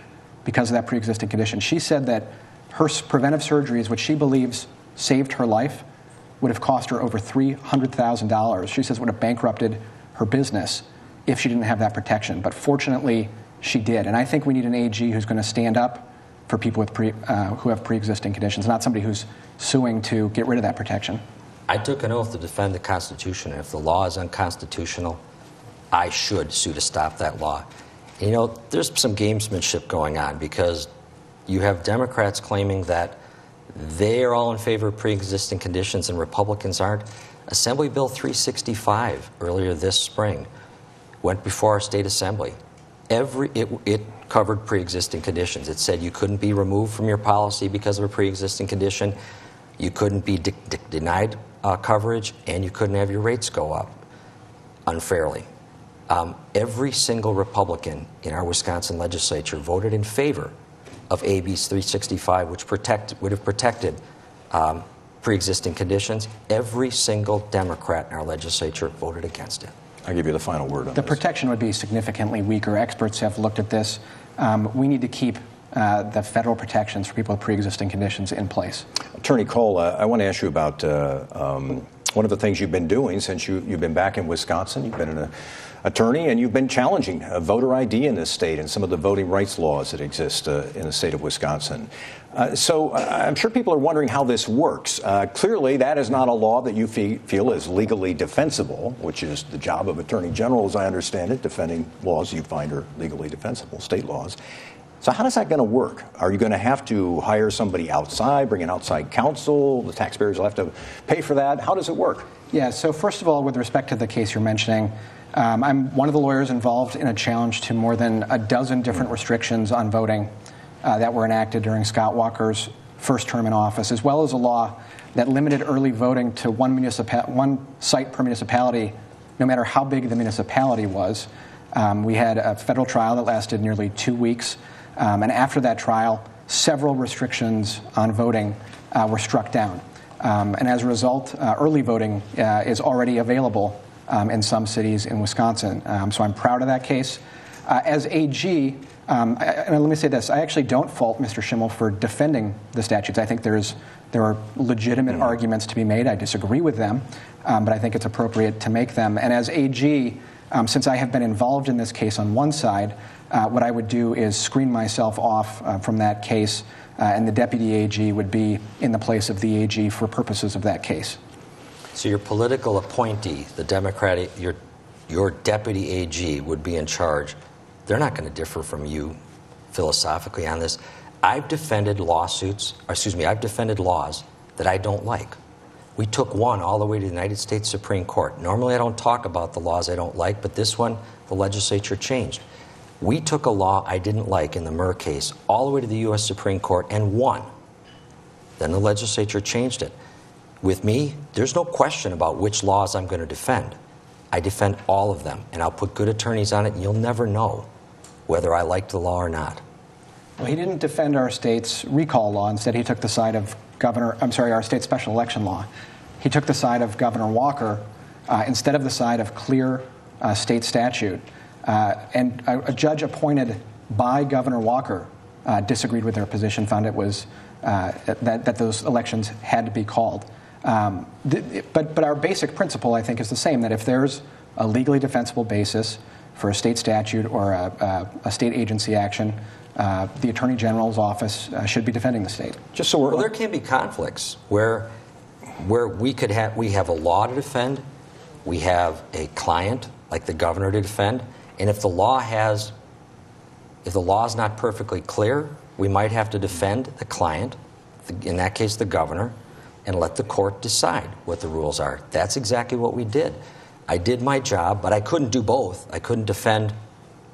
because of that pre-existing condition. She said that her preventive surgeries, which she believes saved her life, would have cost her over three hundred thousand dollars. She says it would have bankrupted her business if she didn't have that protection. But fortunately, she did. And I think we need an A G who's going to stand up for people with pre, uh, who have pre-existing conditions, not somebody who's suing to get rid of that protection. I took an oath to defend the Constitution. And if the law is unconstitutional, I should sue to stop that law. You know, there's some gamesmanship going on because you have Democrats claiming that they are all in favor of pre-existing conditions and Republicans aren't. Assembly Bill three sixty-five earlier this spring went before our state assembly. Every, it, it covered pre-existing conditions. It said you couldn't be removed from your policy because of a pre-existing condition. You couldn't be de de denied uh, coverage, and you couldn't have your rates go up unfairly. Um, every single Republican in our Wisconsin legislature voted in favor of A B three sixty-five, which protect, would have protected um, pre-existing conditions. Every single Democrat in our legislature voted against it. I'll give you the final word on this. The protection would be significantly weaker. Experts have looked at this. Um, we need to keep uh, the federal protections for people with pre-existing conditions in place. Attorney Kaul, uh, I want to ask you about uh, um, one of the things you've been doing since you, you've been back in Wisconsin. You've been in a attorney, and you've been challenging uh, voter I D in this state and some of the voting rights laws that exist uh, in the state of Wisconsin. Uh, so uh, I'm sure people are wondering how this works. Uh, clearly, that is not a law that you fe feel is legally defensible, which is the job of Attorney General, as I understand it, defending laws you find are legally defensible, state laws. So how is that going to work? Are you going to have to hire somebody outside, bring an outside counsel? The taxpayers will have to pay for that. How does it work? Yeah, so first of all, with respect to the case you're mentioning, Um, I'm one of the lawyers involved in a challenge to more than a dozen different restrictions on voting uh, that were enacted during Scott Walker's first term in office, as well as a law that limited early voting to one, one site per municipality, no matter how big the municipality was. Um, we had a federal trial that lasted nearly two weeks. Um, and after that trial, several restrictions on voting uh, were struck down. Um, and as a result, uh, early voting uh, is already available um, in some cities in Wisconsin. Um, so I'm proud of that case. Uh, as A G, um, I, and let me say this, I actually don't fault Mister Schimel for defending the statutes. I think there's, there are legitimate mm-hmm. arguments to be made. I disagree with them, um, but I think it's appropriate to make them. And as A G, um, since I have been involved in this case on one side, Uh, what I would do is screen myself off uh, from that case, uh, and the deputy A G would be in the place of the A G for purposes of that case. So your political appointee, the Democratic, your, your deputy A G would be in charge. They're not going to differ from you philosophically on this. I've defended lawsuits, or excuse me, I've defended laws that I don't like. We took one all the way to the United States Supreme Court. Normally I don't talk about the laws I don't like, but this one, the legislature changed. We took a law I didn't like in the Murr case all the way to the U S Supreme Court and won. Then the legislature changed it. With me, there's no question about which laws I'm going to defend. I defend all of them, and I'll put good attorneys on it, and you'll never know whether I liked the law or not. Well, he didn't defend our state's recall law. Instead, he took the side of Governor, I'm sorry, our state's special election law. He took the side of Governor Walker uh, instead of the side of clear uh, state statute. Uh, and a, a judge appointed by Governor Walker uh, disagreed with their position, found it was uh, that, that those elections had to be called. Um, th but, but our basic principle, I think, is the same, that if there's a legally defensible basis for a state statute or a, a, a state agency action, uh, the Attorney General's office uh, should be defending the state. Just so we're, well, there can be conflicts where, where we, could have, we have a law to defend, we have a client, like the governor, to defend. And if the law has, if the law is not perfectly clear, we might have to defend the client, in that case the governor, and let the court decide what the rules are. That's exactly what we did. I did my job, but I couldn't do both. I couldn't defend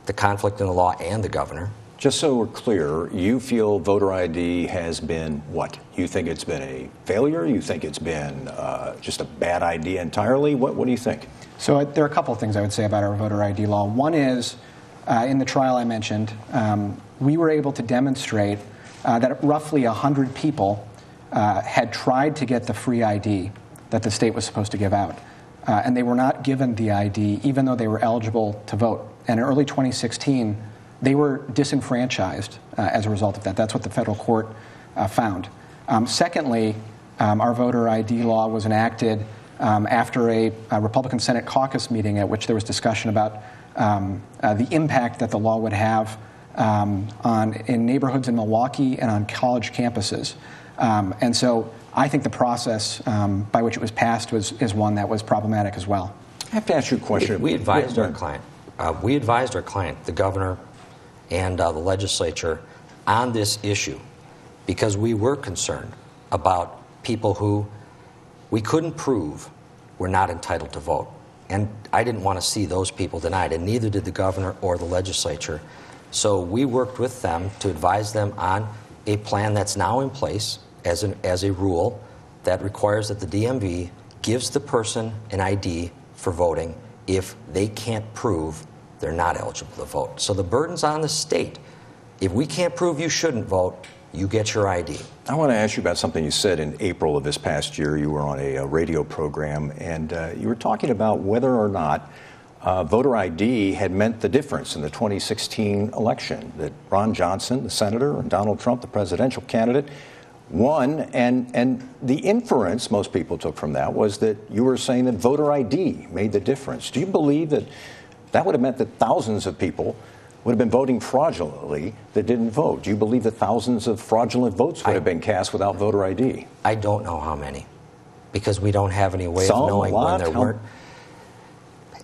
the conflict in the law and the governor. Just so we're clear, you feel voter I D has been what? You think it's been a failure? You think it's been uh, just a bad idea entirely? What, what do you think? So uh, there are a couple of things I would say about our voter I D law. One is, uh, in the trial I mentioned, um, we were able to demonstrate uh, that roughly one hundred people uh, had tried to get the free I D that the state was supposed to give out. Uh, and they were not given the I D, even though they were eligible to vote. And in early twenty sixteen, they were disenfranchised uh, as a result of that. That's what the federal court uh, found. Um, secondly, um, our voter I D law was enacted um, after a, a Republican Senate caucus meeting at which there was discussion about um, uh, the impact that the law would have um, on in neighborhoods in Milwaukee and on college campuses. Um, and so I think the process um, by which it was passed was, is one that was problematic as well. I have to ask you a question. We, we advised our client. Uh, we advised our client, the governor, and uh, the legislature on this issue because we were concerned about people who we couldn't prove were not entitled to vote. And I didn't want to see those people denied, and neither did the governor or the legislature. So we worked with them to advise them on a plan that's now in place as, an, as a rule that requires that the D M V gives the person an I D for voting if they can't prove they're not eligible to vote. So the burden's on the state. If we can't prove you shouldn't vote, you get your I D. I want to ask you about something you said in April of this past year. You were on a, a radio program, and uh, you were talking about whether or not uh, voter I D had meant the difference in the twenty sixteen election, that Ron Johnson, the senator, and Donald Trump, the presidential candidate, won, and, and the inference most people took from that was that you were saying that voter I D made the difference. Do you believe that that would have meant that thousands of people would have been voting fraudulently that didn't vote? Do you believe that thousands of fraudulent votes would I, have been cast without voter I D? I don't know how many, because we don't have any way Some, of knowing when there weren't.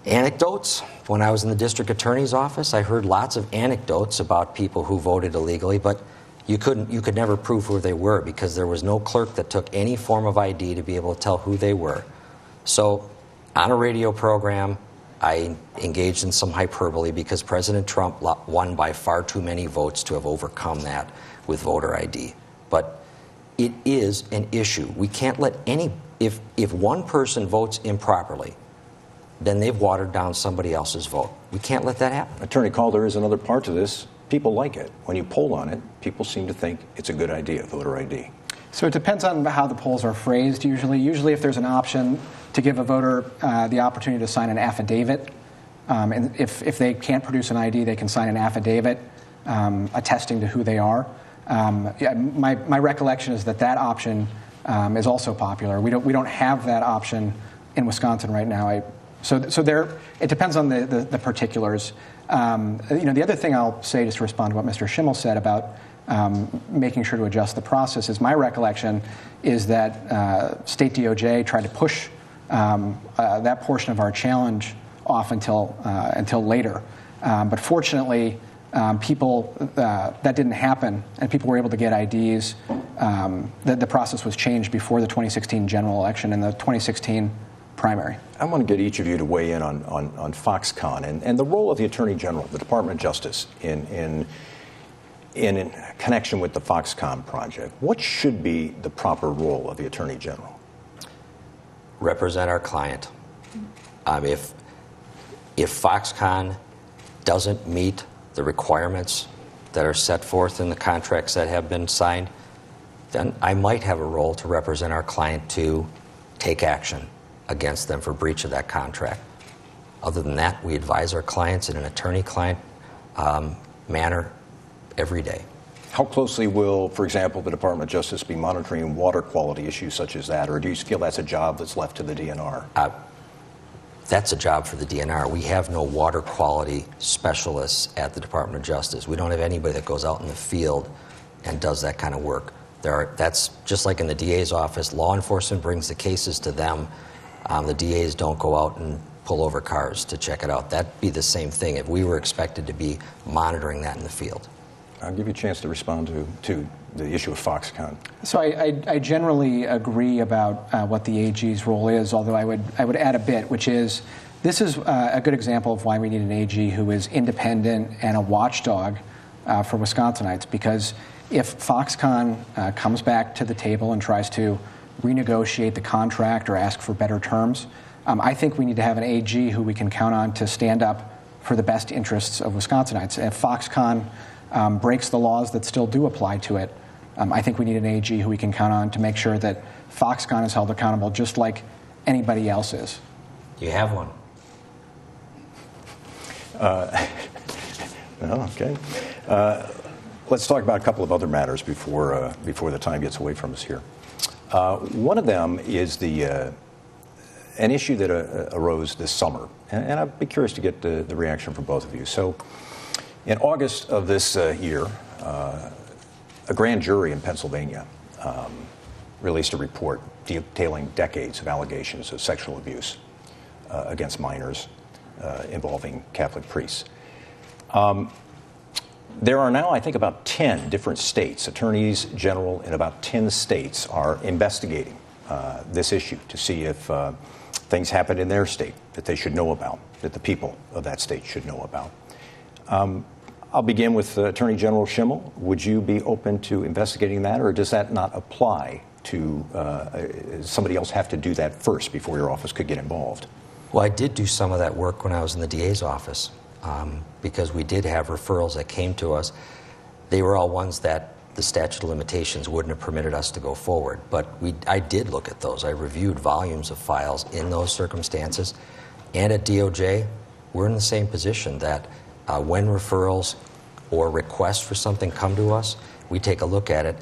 Anecdotes. When I was in the district attorney's office, I heard lots of anecdotes about people who voted illegally, but you couldn't, you could never prove who they were because there was no clerk that took any form of I D to be able to tell who they were. So, on a radio program, I engaged in some hyperbole because President Trump won by far too many votes to have overcome that with voter I D. But it is an issue. We can't let any, if, if one person votes improperly, then they've watered down somebody else's vote. We can't let that happen. Attorney Kaul, there is another part to this. People like it. When you poll on it, people seem to think it's a good idea, voter I D. So it depends on how the polls are phrased usually. Usually if there's an option to give a voter uh, the opportunity to sign an affidavit, um, and if, if they can't produce an I D, they can sign an affidavit um, attesting to who they are. Um, yeah, my, my recollection is that that option um, is also popular. We don't, we don't have that option in Wisconsin right now. I, so so there, it depends on the, the, the particulars. Um, you know, the other thing I'll say, just to respond to what Mister Schimel said about Um, making sure to adjust the process, is my recollection is that uh, state D O J tried to push um, uh, that portion of our challenge off until uh, until later. Um, but fortunately, um, people uh, that didn't happen, and people were able to get I Ds. Um, the, the process was changed before the twenty sixteen general election and the twenty sixteen primary. I want to get each of you to weigh in on on, on Foxconn and, and the role of the Attorney General, the Department of Justice, in in. in connection with the Foxconn project. What should be the proper role of the Attorney General? Represent our client. Um, if, if Foxconn doesn't meet the requirements that are set forth in the contracts that have been signed, then I might have a role to represent our client to take action against them for breach of that contract. Other than that, we advise our clients in an attorney-client um, manner every day. How closely will, for example, the Department of Justice be monitoring water quality issues such as that, or do you feel that's a job that's left to the D N R? Uh, that's a job for the D N R. We have no water quality specialists at the Department of Justice. We don't have anybody that goes out in the field and does that kind of work. There are, that's just like in the D A's office, law enforcement brings the cases to them. Um, the D As don't go out and pull over cars to check it out. That'd be the same thing if we were expected to be monitoring that in the field. I'll give you a chance to respond to, to the issue of Foxconn. So I, I, I generally agree about uh, what the A G's role is, although I would, I would add a bit, which is this is uh, a good example of why we need an A G who is independent and a watchdog uh, for Wisconsinites, because if Foxconn uh, comes back to the table and tries to renegotiate the contract or ask for better terms, um, I think we need to have an A G who we can count on to stand up for the best interests of Wisconsinites. If Foxconn Um, breaks the laws that still do apply to it, Um, I think we need an A G who we can count on to make sure that Foxconn is held accountable just like anybody else is. You have one. Uh, well, okay. Uh, let's talk about a couple of other matters before, uh, before the time gets away from us here. Uh, one of them is the, uh, an issue that uh, arose this summer, and, and I'd be curious to get the, the reaction from both of you. So, in August of this uh, year, uh, a grand jury in Pennsylvania um, released a report detailing decades of allegations of sexual abuse uh, against minors uh, involving Catholic priests. Um, there are now, I think, about ten different states. Attorneys general in about ten states are investigating uh, this issue to see if uh, things happen in their state that they should know about, that the people of that state should know about. Um, I'll begin with uh, Attorney General Schimel. Would you be open to investigating that, or does that not apply to uh, somebody else have to do that first before your office could get involved? Well, I did do some of that work when I was in the D A's office um, because we did have referrals that came to us. They were all ones that the statute of limitations wouldn't have permitted us to go forward, but we, I did look at those. I reviewed volumes of files in those circumstances, and at D O J, we're in the same position that Uh, when referrals or requests for something come to us, we take a look at it,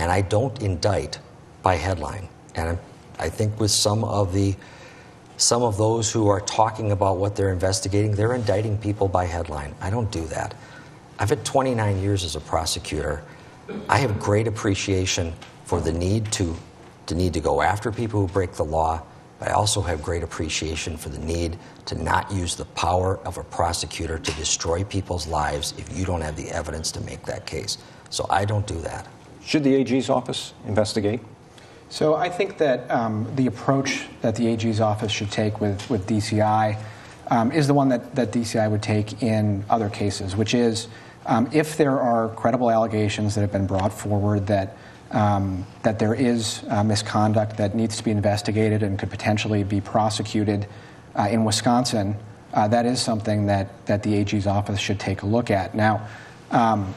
and I don't indict by headline. And I'm, I think with some of the, some of those who are talking about what they're investigating, they're indicting people by headline. I don't do that. I've had twenty-nine years as a prosecutor. I have great appreciation for the need to, the need to go after people who break the law, but I also have great appreciation for the need to not use the power of a prosecutor to destroy people's lives if you don't have the evidence to make that case. So I don't do that. Should the A G's office investigate? So I think that um, the approach that the A G's office should take with, with D C I um, is the one that, that D C I would take in other cases, which is um, if there are credible allegations that have been brought forward that Um, that there is uh, misconduct that needs to be investigated and could potentially be prosecuted, uh, in Wisconsin, uh, that is something that, that the A G's office should take a look at. Now, um,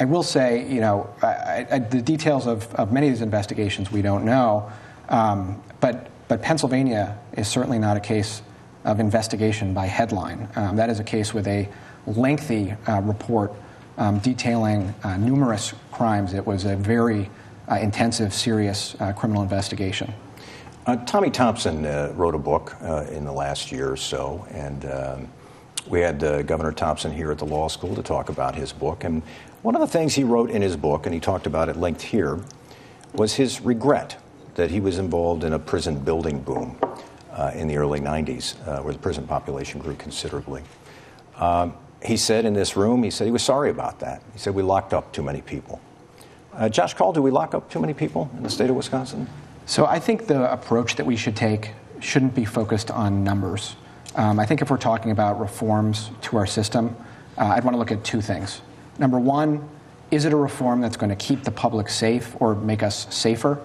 I will say, you know, I, I, the details of, of many of these investigations we don't know, um, but, but Pennsylvania is certainly not a case of investigation by headline. Um, that is a case with a lengthy uh, report um, detailing uh, numerous crimes. It was a very uh, intensive, serious uh, criminal investigation. Uh, Tommy Thompson uh, wrote a book uh, in the last year or so, and um, we had uh, Governor Thompson here at the law school to talk about his book. And one of the things he wrote in his book, and he talked about at length here, was his regret that he was involved in a prison building boom uh, in the early nineties, uh, where the prison population grew considerably. Um, he said in this room, he said he was sorry about that. He said we locked up too many people. Uh, Josh Kaul, do we lock up too many people in the state of Wisconsin? So I think the approach that we should take shouldn't be focused on numbers. Um, I think if we're talking about reforms to our system, uh, I'd want to look at two things. Number one, is it a reform that's going to keep the public safe or make us safer?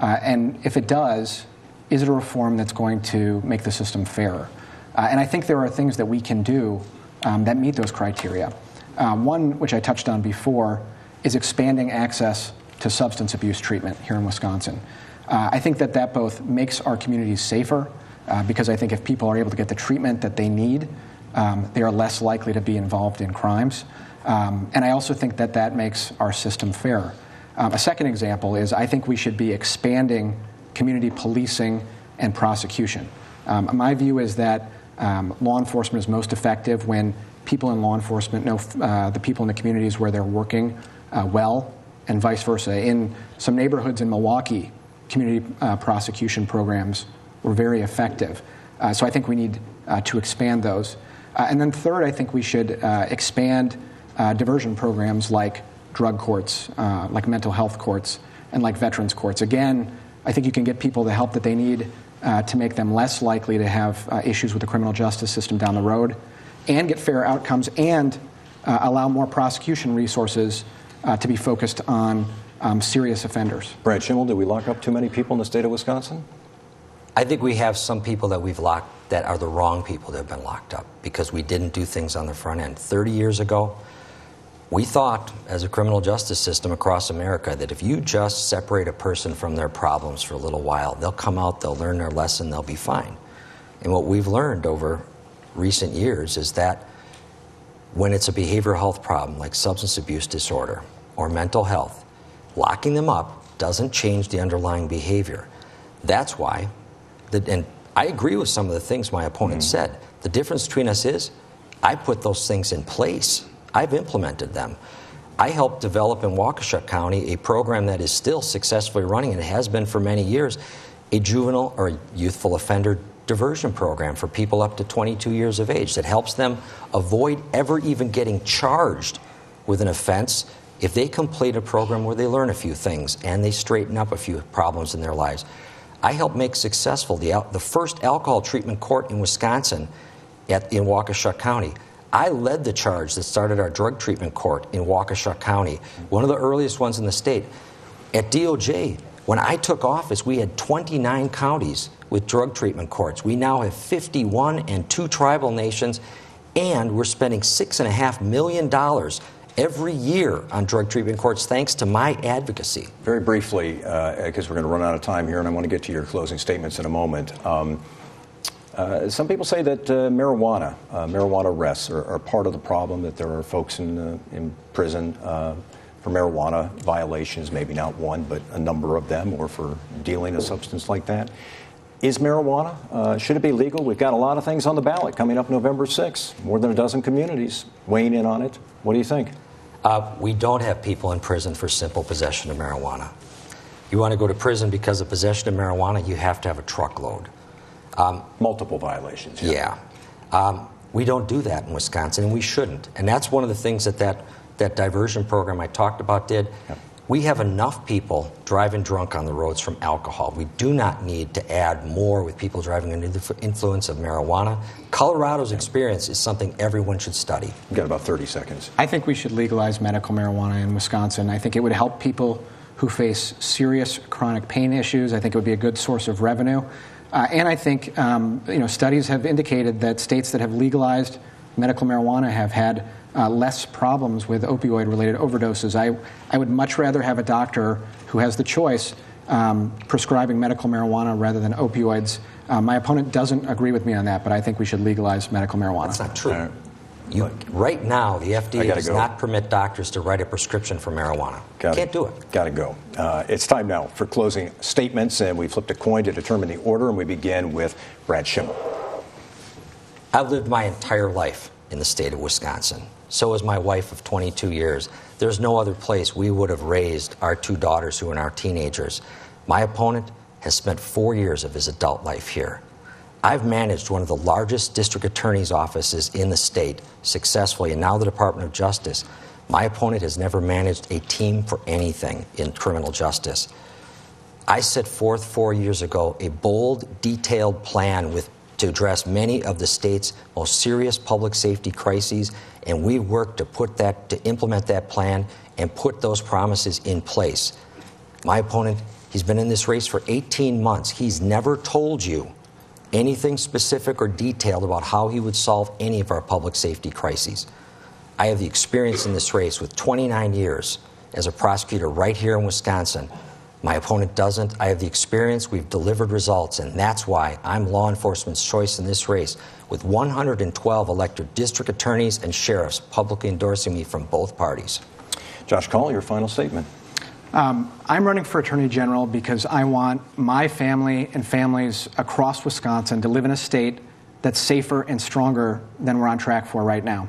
Uh, and if it does, is it a reform that's going to make the system fairer? Uh, and I think there are things that we can do um, that meet those criteria. Uh, one, which I touched on before, is expanding access to substance abuse treatment here in Wisconsin. Uh, I think that that both makes our communities safer, uh, because I think if people are able to get the treatment that they need, um, they are less likely to be involved in crimes. Um, and I also think that that makes our system fairer. Um, a second example is I think we should be expanding community policing and prosecution. Um, my view is that um, law enforcement is most effective when people in law enforcement know uh, the people in the communities where they're working uh, well, and vice versa. In some neighborhoods in Milwaukee, community uh, prosecution programs were very effective. Uh, so I think we need uh, to expand those. Uh, and then third, I think we should uh, expand uh, diversion programs like drug courts, uh, like mental health courts, and like veterans courts. Again, I think you can get people the help that they need uh, to make them less likely to have uh, issues with the criminal justice system down the road, and get fair outcomes, and uh, allow more prosecution resources uh, to be focused on Um, serious offenders. Brad Schimel, do we lock up too many people in the state of Wisconsin? I think we have some people that we've locked that are the wrong people that have been locked up because we didn't do things on the front end. thirty years ago, we thought as a criminal justice system across America that if you just separate a person from their problems for a little while, they'll come out, they'll learn their lesson, they'll be fine. And what we've learned over recent years is that when it's a behavioral health problem like substance abuse disorder or mental health, locking them up doesn't change the underlying behavior. That's why, the, and I agree with some of the things my opponent mm-hmm. said. The difference between us is I put those things in place. I've implemented them. I helped develop in Waukesha County a program that is still successfully running, and it has been for many years, a juvenile or youthful offender diversion program for people up to twenty-two years of age that helps them avoid ever even getting charged with an offense if they complete a program where they learn a few things and they straighten up a few problems in their lives. I helped make successful the, al the first alcohol treatment court in Wisconsin at, in Waukesha County. I led the charge that started our drug treatment court in Waukesha County, one of the earliest ones in the state. At D O J, when I took office, we had twenty-nine counties with drug treatment courts. We now have fifty-one and two tribal nations, and we're spending six and a half million dollars every year on drug treatment courts, thanks to my advocacy. Very briefly, because uh, we're going to run out of time here, and I want to get to your closing statements in a moment. Um, uh, some people say that uh, marijuana, uh, marijuana arrests are, are part of the problem, that there are folks in, uh, in prison uh, for marijuana violations, maybe not one, but a number of them, or for dealing a substance like that. Is marijuana, uh, should it be legal? We've got a lot of things on the ballot coming up November sixth, more than a dozen communities weighing in on it. What do you think? Uh, we don't have people in prison for simple possession of marijuana. You want to go to prison because of possession of marijuana, you have to have a truckload. Um, Multiple violations. Yeah. yeah. Um, we don't do that in Wisconsin, and we shouldn't. And that's one of the things that that, that diversion program I talked about did. Yep. We have enough people driving drunk on the roads from alcohol. We do not need to add more with people driving under the influence of marijuana. Colorado's experience is something everyone should study. We've got about thirty seconds. I think we should legalize medical marijuana in Wisconsin. I think it would help people who face serious chronic pain issues. I think it would be a good source of revenue. Uh, and I think um, you know, studies have indicated that states that have legalized medical marijuana have had uh, less problems with opioid-related overdoses. I, I would much rather have a doctor who has the choice um, prescribing medical marijuana rather than opioids. Uh, my opponent doesn't agree with me on that, but I think we should legalize medical marijuana. That's not true. Uh, you, right now, the F D A does go. not permit doctors to write a prescription for marijuana. Gotta, Can't do it. Got to go. Uh, it's time now for closing statements, and we flipped a coin to determine the order, and we begin with Brad Schimel. I've lived my entire life in the state of Wisconsin. So has my wife of twenty-two years. There's no other place we would have raised our two daughters who are now teenagers. My opponent has spent four years of his adult life here. I've managed one of the largest district attorney's offices in the state successfully, and now the Department of Justice. My opponent has never managed a team for anything in criminal justice. I set forth four years ago a bold, detailed plan with to address many of the state's most serious public safety crises, and we worked to put that, to implement that plan and put those promises in place. My opponent, he's been in this race for eighteen months. He's never told you anything specific or detailed about how he would solve any of our public safety crises. I have the experience in this race with twenty-nine years as a prosecutor right here in Wisconsin. My opponent doesn't. I have the experience. We've delivered results, and that's why I'm law enforcement's choice in this race, with one hundred twelve elected district attorneys and sheriffs publicly endorsing me from both parties. Josh Kaul, your final statement. Um, I'm running for Attorney General because I want my family and families across Wisconsin to live in a state that's safer and stronger than we're on track for right now.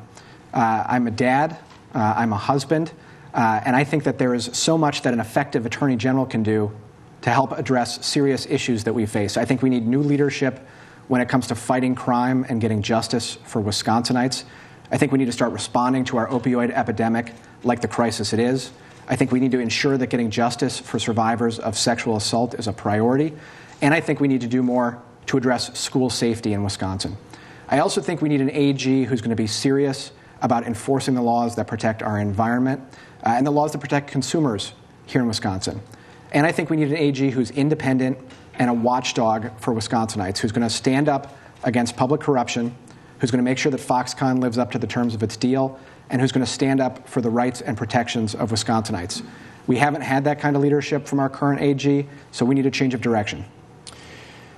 Uh, I'm a dad. Uh, I'm a husband. Uh, and I think that there is so much that an effective Attorney General can do to help address serious issues that we face. I think we need new leadership when it comes to fighting crime and getting justice for Wisconsinites. I think we need to start responding to our opioid epidemic like the crisis it is. I think we need to ensure that getting justice for survivors of sexual assault is a priority. And I think we need to do more to address school safety in Wisconsin. I also think we need an A G who's going to be serious about enforcing the laws that protect our environment uh, and the laws that protect consumers here in Wisconsin. And I think we need an A G who's independent and a watchdog for Wisconsinites, who's going to stand up against public corruption, who's going to make sure that Foxconn lives up to the terms of its deal, and who's going to stand up for the rights and protections of Wisconsinites. We haven't had that kind of leadership from our current A G, so we need a change of direction.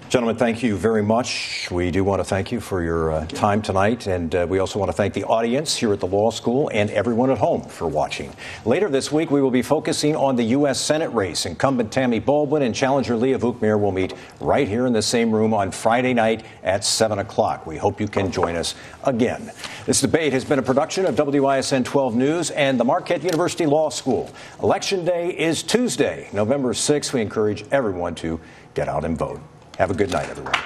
Gentlemen, thank you very much. We do want to thank you for your uh, time tonight, and uh, we also want to thank the audience here at the law school and everyone at home for watching. Later this week, we will be focusing on the U S Senate race. Incumbent Tammy Baldwin and challenger Leah Vukmir will meet right here in the same room on Friday night at seven o'clock. We hope you can join us again. This debate has been a production of W I S N twelve News and the Marquette University Law School. Election Day is Tuesday, November sixth. We encourage everyone to get out and vote. Have a good night, everyone.